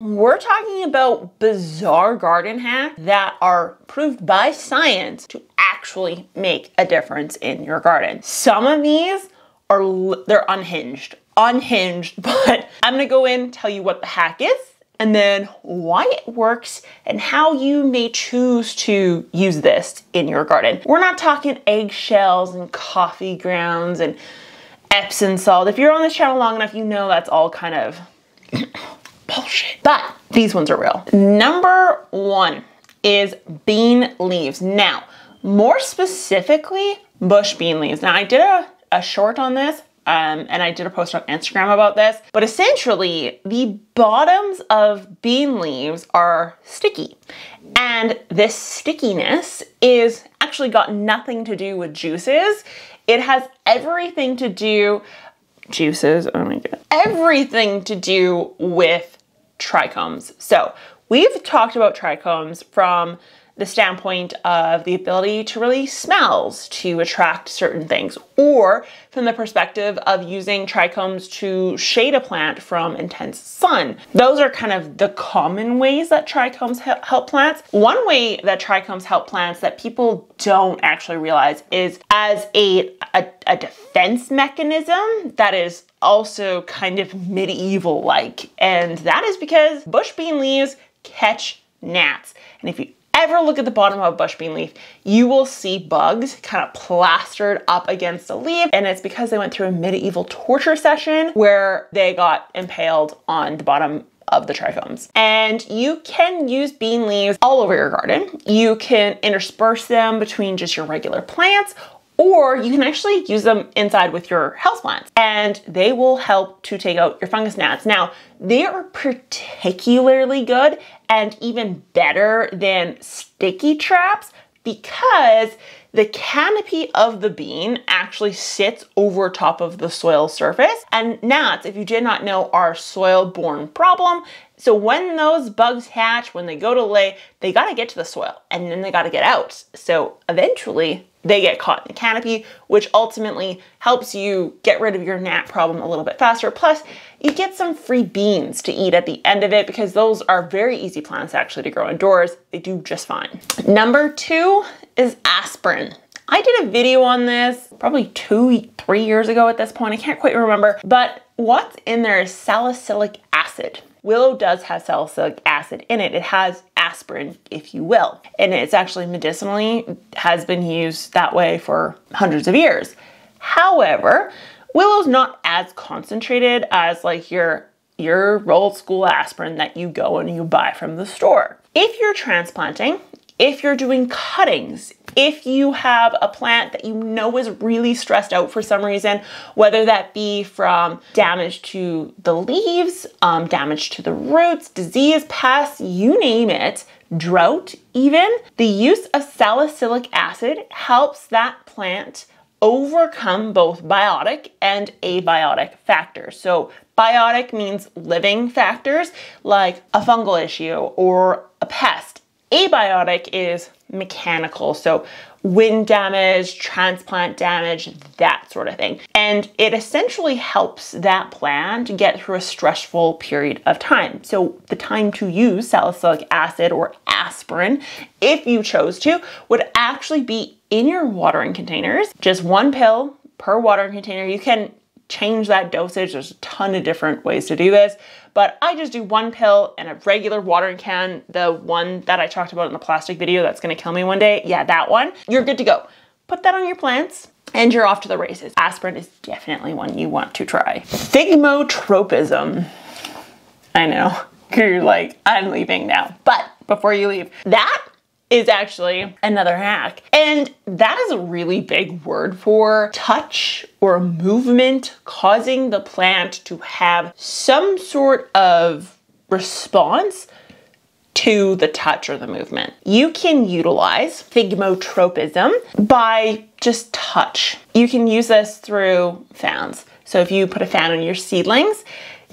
We're talking about bizarre garden hacks that are proved by science to actually make a difference in your garden. Some of these are, they're unhinged, but I'm gonna go in and tell you what the hack is and then why it works and how you may choose to use this in your garden. We're not talking eggshells and coffee grounds and Epsom salt. If you're on this channel long enough, you know that's all kind of bullshit, but these ones are real. Number one is bean leaves. Now, more specifically, bush bean leaves. Now I did a short on this and I did a post on Instagram about this, but essentially the bottoms of bean leaves are sticky. And this stickiness is actually got nothing to do with juices. It has everything to do, everything to do with trichomes. So we've talked about trichomes from the standpoint of the ability to release smells to attract certain things, or from the perspective of using trichomes to shade a plant from intense sun. Those are kind of the common ways that trichomes help plants. One way that trichomes help plants that people don't actually realize is as a defense mechanism that is also kind of medieval-like. And that is because bush bean leaves catch gnats. And if you ever look at the bottom of a bush bean leaf, you will see bugs kind of plastered up against the leaf, and it's because they went through a medieval torture session where they got impaled on the bottom of the trichomes. And you can use bean leaves all over your garden. You can intersperse them between just your regular plants, or you can actually use them inside with your houseplants, and they will help to take out your fungus gnats. Now, they are particularly good and even better than sticky traps because the canopy of the bean actually sits over top of the soil surface. And gnats, if you did not know, are a soil-borne problem. So when those bugs hatch, when they go to lay, they gotta get to the soil and then they gotta get out. So eventually, they get caught in the canopy, which ultimately helps you get rid of your gnat problem a little bit faster. Plus, you get some free beans to eat at the end of it because those are very easy plants actually to grow indoors. They do just fine. Number two is aspirin. I did a video on this probably 2-3 years ago at this point. I can't quite remember, but what's in there is salicylic acid. Willow does have salicylic acid in it. It has aspirin, if you will, and it's actually medicinally has been used that way for hundreds of years. However, willow's not as concentrated as like your old school aspirin that you go and you buy from the store. If you're transplanting, if you're doing cuttings, if you have a plant that you know is really stressed out for some reason, whether that be from damage to the leaves, damage to the roots, disease, pests, you name it, drought even, the use of salicylic acid helps that plant overcome both biotic and abiotic factors. So biotic means living factors like a fungal issue or a pest. Abiotic is mechanical, so wind damage, transplant damage, that sort of thing. And it essentially helps that plant get through a stressful period of time. So the time to use salicylic acid or aspirin, if you chose to, would actually be in your watering containers. Just one pill per watering container. You can change that dosage. There's a ton of different ways to do this, but I just do one pill and a regular watering can, the one that I talked about in the plastic video that's gonna kill me one day. Yeah, that one. You're good to go. Put that on your plants and you're off to the races. Aspirin is definitely one you want to try. Thigmotropism. I know, you're like, I'm leaving now. But before you leave, that is actually another hack. And that is a really big word for touch or movement causing the plant to have some sort of response to the touch or the movement. You can utilize thigmotropism by just touch. You can use this through fans. So if you put a fan on your seedlings,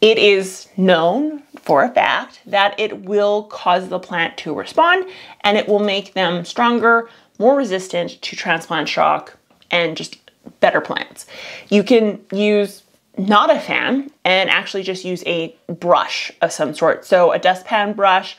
it is known for a fact that it will cause the plant to respond and it will make them stronger, more resistant to transplant shock, and just better plants. You can use not a fan and actually just use a brush of some sort. So a dustpan brush,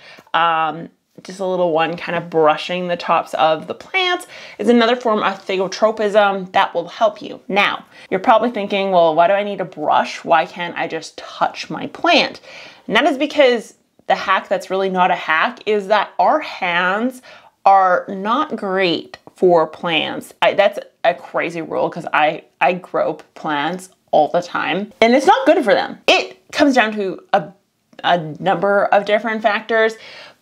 just a little one kind of brushing the tops of the plants is another form of thigmotropism that will help you. Now, you're probably thinking, well, why do I need a brush? Why can't I just touch my plant? And that is because the hack that's really not a hack is that our hands are not great for plants. That's a crazy rule because I grope plants all the time and it's not good for them. It comes down to a number of different factors,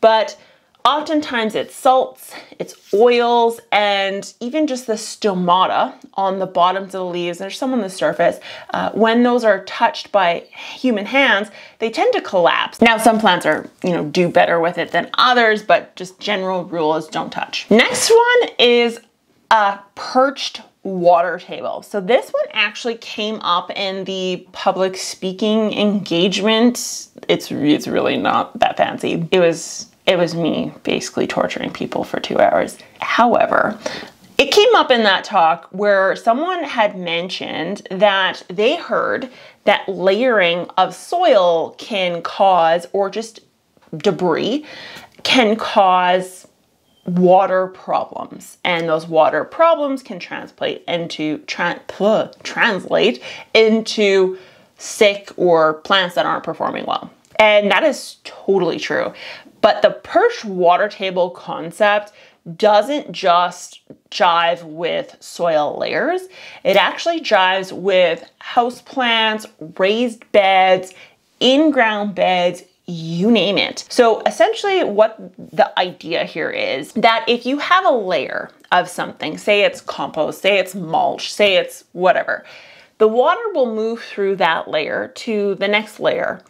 but oftentimes it's salts, it's oils, and even just the stomata on the bottoms of the leaves, there's some on the surface, when those are touched by human hands, they tend to collapse. Now some plants are, you know, do better with it than others, but just general rule is don't touch. Next one is a perched water table. So this one actually came up in the public speaking engagement. It's really not that fancy. It was me basically torturing people for 2 hours. However, it came up in that talk where someone had mentioned that they heard that layering of soil can cause, or just debris, can cause water problems. And those water problems can translate into sick or plants that aren't performing well. And that is totally true. But the perched water table concept doesn't just jive with soil layers. It actually jives with houseplants, raised beds, in-ground beds, you name it. So essentially what the idea here is that if you have a layer of something, say it's compost, say it's mulch, say it's whatever, the water will move through that layer to the next layer.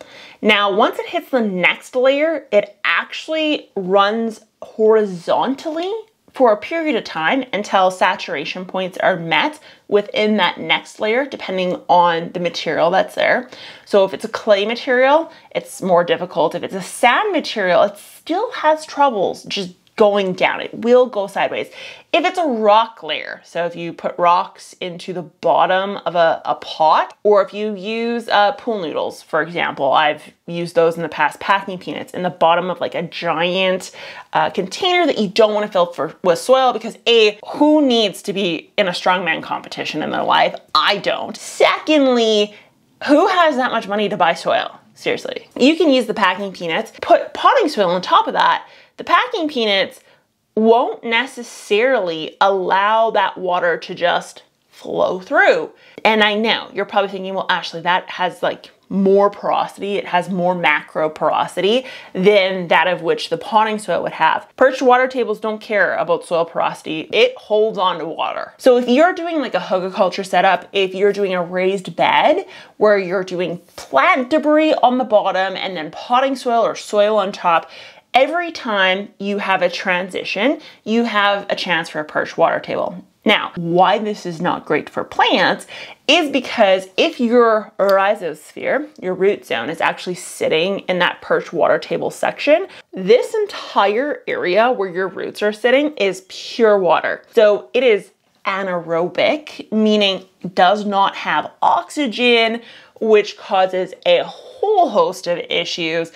Now, once it hits the next layer, it actually runs horizontally for a period of time until saturation points are met within that next layer, depending on the material that's there. So if it's a clay material, it's more difficult. If it's a sand material, it still has troubles just going down. It will go sideways. If it's a rock layer, so if you put rocks into the bottom of a pot, or if you use pool noodles, for example, I've used those in the past, packing peanuts in the bottom of like a giant container that you don't want to fill with soil because A, who needs to be in a strongman competition in their life? I don't. Secondly, who has that much money to buy soil? Seriously. You can use the packing peanuts, put potting soil on top of that. The packing peanuts won't necessarily allow that water to just flow through. And I know you're probably thinking, well, Ashley, that has like more porosity. It has more macro porosity than that of which the potting soil would have. Perched water tables don't care about soil porosity. It holds on to water. So if you're doing like a hugelkultur setup, if you're doing a raised bed where you're doing plant debris on the bottom and then potting soil or soil on top, every time you have a transition, you have a chance for a perched water table. Now, why this is not great for plants is because if your rhizosphere, your root zone, is actually sitting in that perched water table section, this entire area where your roots are sitting is pure water. So it is anaerobic, meaning does not have oxygen, which causes a whole host of issues.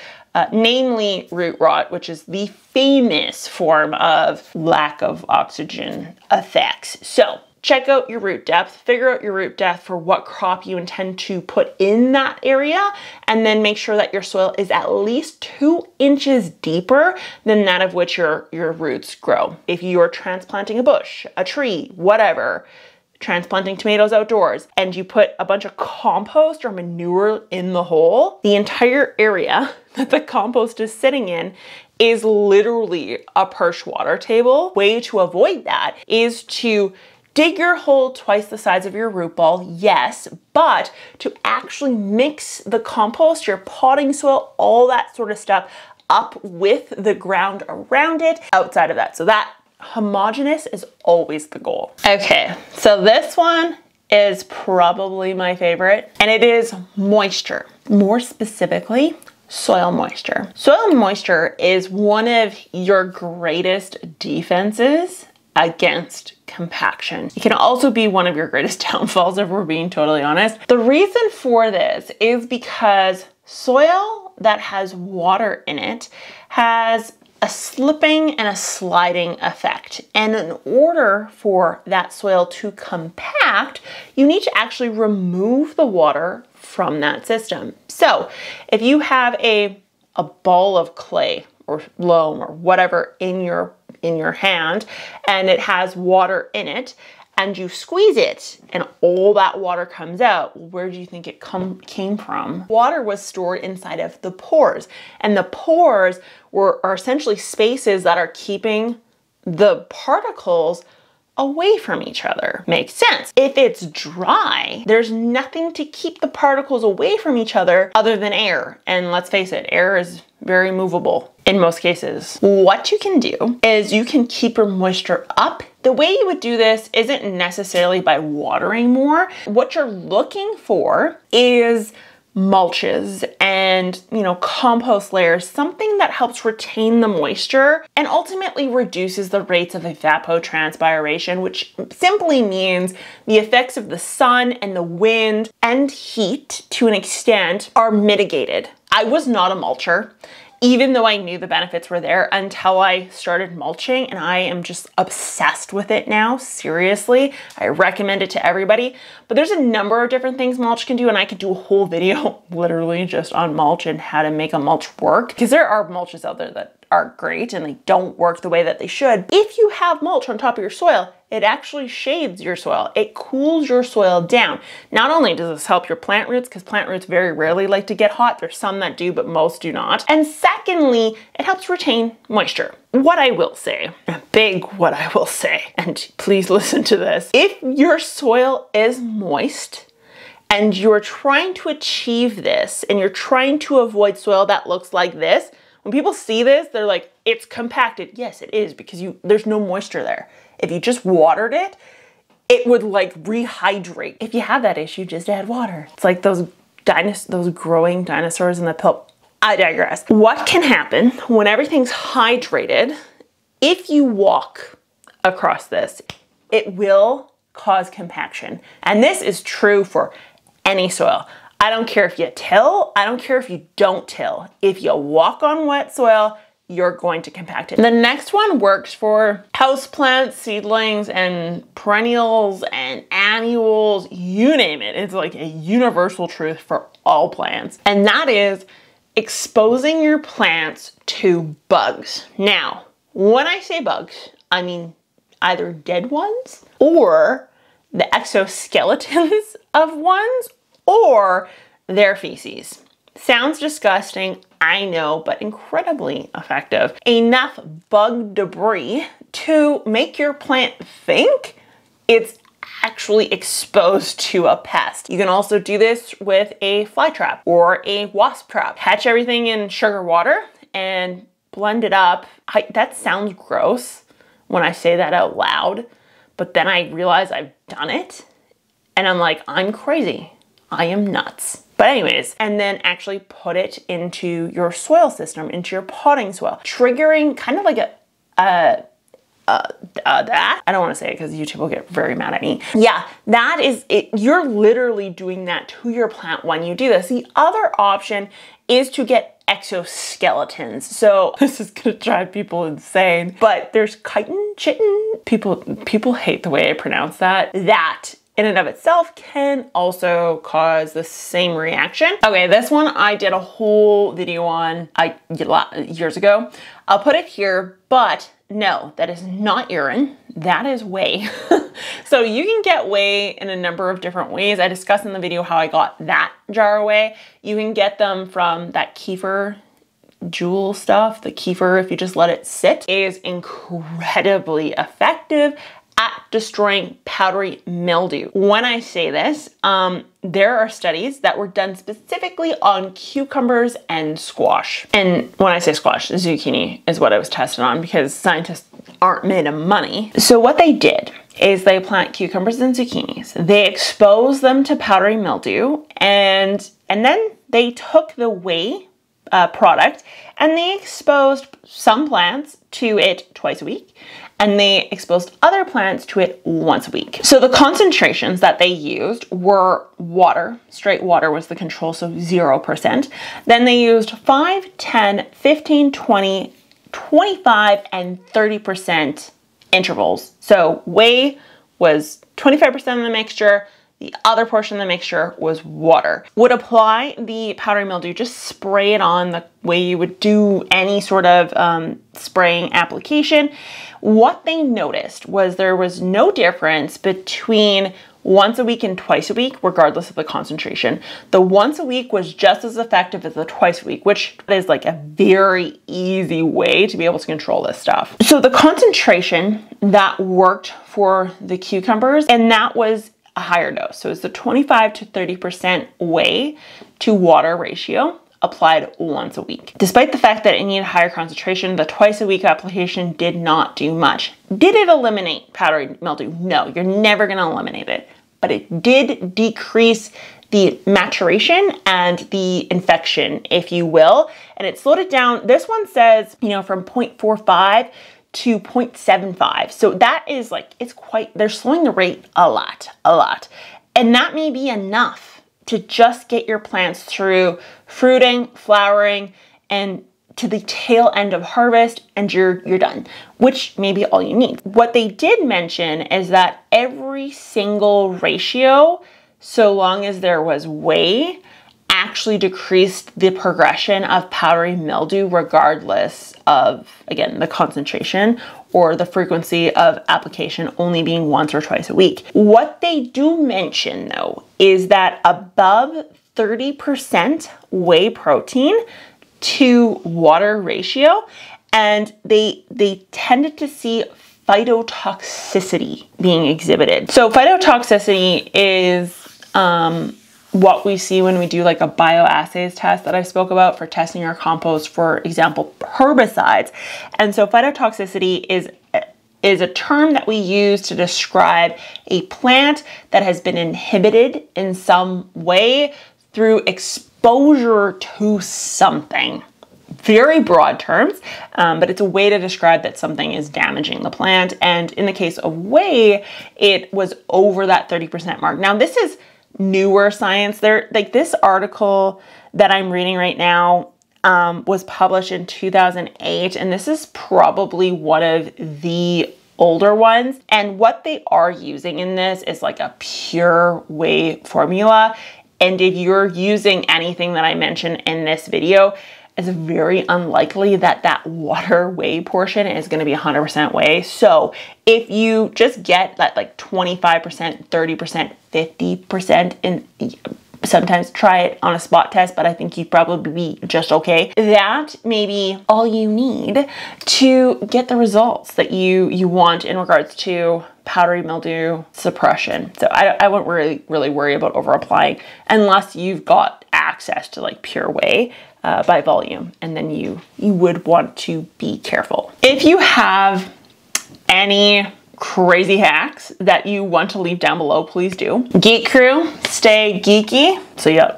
Namely root rot, which is the famous form of lack of oxygen effects. So check out your root depth, figure out your root depth for what crop you intend to put in that area, and then make sure that your soil is at least 2 inches deeper than that of which your roots grow. If you're transplanting a bush, a tree, whatever, transplanting tomatoes outdoors, and you put a bunch of compost or manure in the hole, the entire area that the compost is sitting in is literally a perched water table. Way to avoid that is to dig your hole twice the size of your root ball, yes, but to actually mix the compost, your potting soil, all that sort of stuff up with the ground around it outside of that. So that homogeneous is always the goal. Okay, so this one is probably my favorite, and it is moisture. More specifically, soil moisture. Soil moisture is one of your greatest defenses against compaction. It can also be one of your greatest downfalls, if we're being totally honest. The reason for this is because soil that has water in it has a slipping and a sliding effect. And in order for that soil to compact, you need to actually remove the water from that system. So if you have a ball of clay or loam or whatever in your hand, and it has water in it, and you squeeze it and all that water comes out, where do you think it came from? Water was stored inside of the pores, and the pores are essentially spaces that are keeping the particles away from each other. Makes sense. If it's dry, there's nothing to keep the particles away from each other other than air. And let's face it, air is very movable in most cases. What you can do is you can keep your moisture up. The way you would do this isn't necessarily by watering more. What you're looking for is mulches and, you know, compost layers, something that helps retain the moisture and ultimately reduces the rates of evapotranspiration, which simply means the effects of the sun and the wind and heat to an extent are mitigated. I was not a mulcher, even though I knew the benefits were there, until I started mulching, and I am just obsessed with it now, seriously. I recommend it to everybody, but there's a number of different things mulch can do, and I could do a whole video literally just on mulch and how to make a mulch work, because there are mulches out there that are great and they don't work the way that they should. If you have mulch on top of your soil, it actually shades your soil. It cools your soil down. Not only does this help your plant roots, because plant roots very rarely like to get hot. There's some that do, but most do not. And secondly, it helps retain moisture. What I will say, a big what I will say, and please listen to this. If your soil is moist and you're trying to achieve this and you're trying to avoid soil that looks like this, when people see this, they're like, it's compacted. Yes, it is, because there's no moisture there. If you just watered it, it would like rehydrate. If you have that issue, just add water. It's like those growing dinosaurs in the pill. I digress. What can happen when everything's hydrated, if you walk across this, it will cause compaction. And this is true for any soil. I don't care if you till, I don't care if you don't till. If you walk on wet soil, you're going to compact it. The next one works for houseplants, seedlings, and perennials and annuals, you name it. It's like a universal truth for all plants. And that is exposing your plants to bugs. Now, when I say bugs, I mean either dead ones or the exoskeletons of ones or their feces. Sounds disgusting, I know, but incredibly effective. Enough bug debris to make your plant think it's actually exposed to a pest. You can also do this with a fly trap or a wasp trap. Catch everything in sugar water and blend it up. That sounds gross when I say that out loud, but then I realize I've done it and I'm like, I'm crazy. I am nuts. But anyways, and then actually put it into your soil system, into your potting soil, triggering kind of like I don't want to say it because YouTube will get very mad at me. Yeah, that is it. You're literally doing that to your plant when you do this. The other option is to get exoskeletons. So this is gonna drive people insane, but there's chitin. People hate the way I pronounce that. That in and of itself can also cause the same reaction. Okay, this one I did a whole video on years ago. I'll put it here, but no, that is not urine. That is whey. So you can get whey in a number of different ways. I discussed in the video how I got that jar of whey. You can get them from that kefir jewel stuff. The kefir, if you just let it sit, is incredibly effective at destroying powdery mildew. When I say this, there are studies that were done specifically on cucumbers and squash. And when I say squash, zucchini is what I was tested on, because scientists aren't made of money. So what they did is they plant cucumbers and zucchinis. They expose them to powdery mildew, and then they took the whey product, and they exposed some plants to it twice a week, and they exposed other plants to it once a week. So the concentrations that they used were water, straight water was the control, so 0%. Then they used 5, 10, 15, 20, 25, and 30% intervals. So whey was 25% of the mixture, the other portion of the mixture was water. Would apply the powdery mildew, just spray it on the way you would do any sort of spraying application. What they noticed was there was no difference between once a week and twice a week, regardless of the concentration. The once a week was just as effective as the twice a week, which is like a very easy way to be able to control this stuff. So the concentration that worked for the cucumbers, and that was a higher dose. So it's the 25 to 30% whey to water ratio applied once a week. Despite the fact that it needed higher concentration, the twice a week application did not do much. Did it eliminate powdery mildew? No, you're never gonna eliminate it, but it did decrease the maturation and the infection, if you will, and it slowed it down. This one says, you know, from 0.45 to 0.75. So that is like, it's quite, they're slowing the rate a lot. And that may be enough to just get your plants through fruiting, flowering, and to the tail end of harvest, and you're done, which may be all you need. What they did mention is that every single ratio, so long as there was whey, actually decreased the progression of powdery mildew regardless of, again, the concentration or the frequency of application only being once or twice a week. What they do mention though is that above 30% whey protein to water ratio, and they tended to see phytotoxicity being exhibited. So phytotoxicity is what we see when we do like a bioassays test that I spoke about for testing our compost, for example, herbicides. And so phytotoxicity is a term that we use to describe a plant that has been inhibited in some way through exposure to something. Very broad terms, but it's a way to describe that something is damaging the plant. And in the case of whey, it was over that 30% mark. Now this is newer science. There, like this article that I'm reading right now was published in 2008, and this is probably one of the older ones. And what they are using in this is like a pure whey formula. And if you're using anything that I mentioned in this video, it's very unlikely that that water whey portion is going to be 100% whey. So if you just get that like 25%, 30%, 50%, and sometimes try it on a spot test, but I think you'd probably be just okay. That may be all you need to get the results that you want in regards to powdery mildew suppression. So I wouldn't really worry about over applying unless you've got access to like pure whey by volume, and then you would want to be careful. If you have any crazy hacks that you want to leave down below, please do. Geek Crew, stay geeky. See ya.